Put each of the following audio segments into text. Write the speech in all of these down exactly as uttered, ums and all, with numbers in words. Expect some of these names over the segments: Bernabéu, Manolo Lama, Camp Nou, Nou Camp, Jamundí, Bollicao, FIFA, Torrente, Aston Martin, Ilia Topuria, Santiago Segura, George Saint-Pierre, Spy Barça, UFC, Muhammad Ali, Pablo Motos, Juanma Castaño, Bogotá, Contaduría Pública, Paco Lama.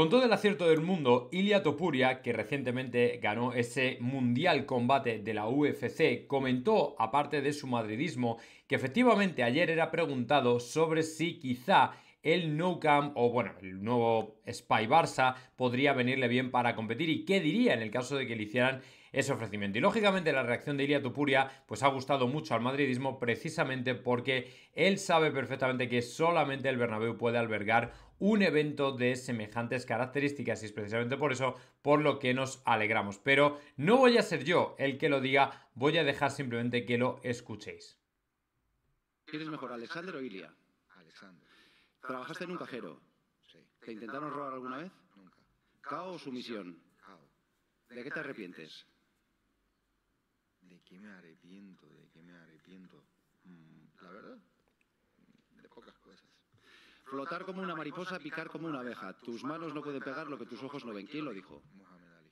Con todo el acierto del mundo, Ilia Topuria, que recientemente ganó ese mundial combate de la U F C, comentó, aparte de su madridismo, que efectivamente ayer era preguntado sobre si quizá el Nou Camp o, bueno, el nuevo Spy Barça podría venirle bien para competir y qué diría en el caso de que le hicieran ese ofrecimiento. Y lógicamente la reacción de Ilia Topuria pues ha gustado mucho al madridismo, precisamente porque él sabe perfectamente que solamente el Bernabéu puede albergar un evento de semejantes características y es precisamente por eso por lo que nos alegramos. Pero no voy a ser yo el que lo diga, voy a dejar simplemente que lo escuchéis. ¿Quién es mejor, Alexander o Ilia? Alexander. ¿Trabajaste en un cajero? Sí. ¿Te intentaron robar alguna vez? Nunca. ¿K O o sumisión? K O. ¿De qué te arrepientes? ¿De qué me arrepiento? ¿De qué me arrepiento? La verdad, de pocas cosas. Flotar como una mariposa, picar como una abeja. Tus manos no pueden pegar lo que tus ojos no ven. ¿Quién lo dijo? Muhammad Ali.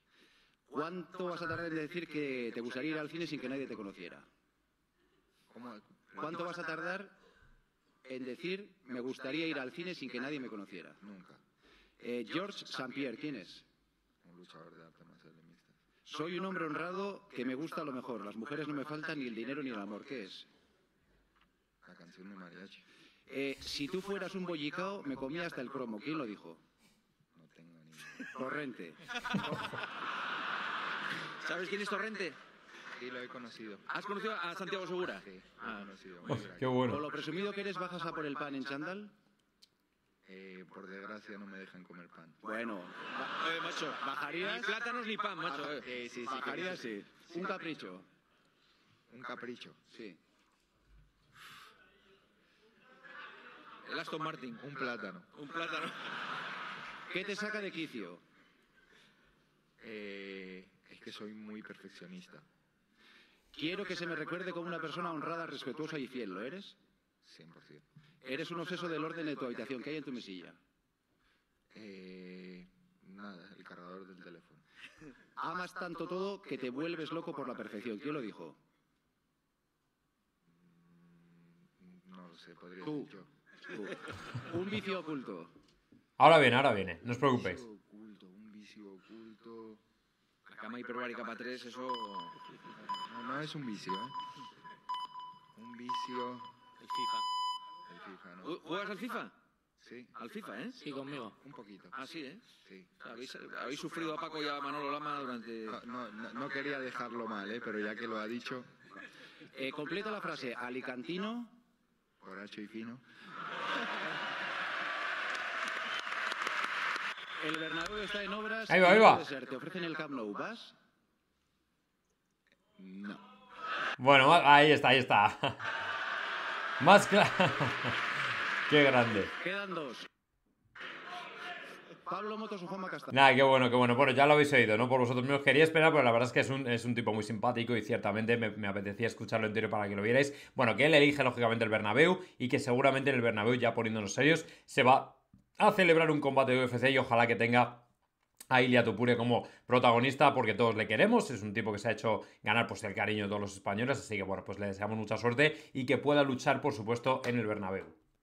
¿Cuánto vas a tardar en decir que te gustaría ir al cine sin que nadie te conociera? ¿Cuánto vas a tardar en decir, me gustaría ir al cine sin que nadie me conociera? Nunca. Eh, George Saint-Pierre, ¿quién es? Un luchador de artes marciales mixtas. Soy un hombre honrado que me gusta lo mejor. Las mujeres no me faltan, ni el dinero ni el amor. ¿Qué es? La canción de mariachi. Eh, si tú fueras un bollicao, me comía hasta el cromo. ¿Quién lo dijo? No tengo ni idea. Torrente. ¿Sabes quién es Torrente? Sí, lo he conocido. ¿Has conocido a Santiago Segura? Sí, lo he conocido. Muy oh, qué bueno. ¿Con lo presumido que eres bajas a por el pan en chándal? Eh, por desgracia no me dejan comer pan. Bueno. Oye, macho, ¿bajarías? Ni plátanos ni pan, macho. Ah, eh, sí, sí, ¿bajarías? Sí. ¿Un capricho? Un capricho. Sí. El Aston Martin. Un plátano. Un plátano. ¿Qué te saca de quicio? Eh, es que soy muy perfeccionista. Quiero que se me recuerde como una persona honrada, respetuosa y fiel. ¿Lo eres? cien por cien. ¿Eres un obseso del orden de tu habitación? ¿Qué hay en tu mesilla? Eh, nada, el cargador del teléfono. Amas tanto todo que te vuelves loco por la perfección. ¿Quién lo dijo? No lo sé, podría ser yo. Tú. Un vicio oculto. Ahora viene, ahora viene, no os preocupéis. Un vicio oculto, un vicio oculto... La cama hiperbárica para tres, eso... No, no es un vicio, ¿eh? Un vicio... El FIFA. El FIFA, ¿no? ¿Juegas al FIFA? Sí. ¿Al FIFA, eh? Sí, conmigo. Un poquito. Ah, sí, ¿eh? Sí. ¿Habéis, habéis sufrido a Paco y a Manolo Lama durante...? No, no, no, no quería dejarlo mal, ¿eh? Pero ya que lo ha dicho... Eh, completa la frase. Alicantino... Horacho y fino. El Bernabéu está en obras... Ahí va, ahí va. Te ofrecen el Camp Nou, ¿vas? No. Bueno, ahí está, ahí está. Más claro. Qué grande. Quedan dos. Pablo Motos o Juanma Castaño. Nada, qué bueno, qué bueno. Bueno, ya lo habéis oído, ¿no? Por vosotros mismos quería esperar, pero la verdad es que es un, es un tipo muy simpático y ciertamente me, me apetecía escucharlo entero para que lo vierais. Bueno, que él elige lógicamente el Bernabéu y que seguramente en el Bernabéu, ya poniéndonos serios, se va a celebrar un combate de U F C y ojalá que tenga a Ilia Topuria como protagonista, porque todos le queremos, es un tipo que se ha hecho ganar pues el cariño de todos los españoles, así que bueno, pues le deseamos mucha suerte y que pueda luchar, por supuesto, en el Bernabéu.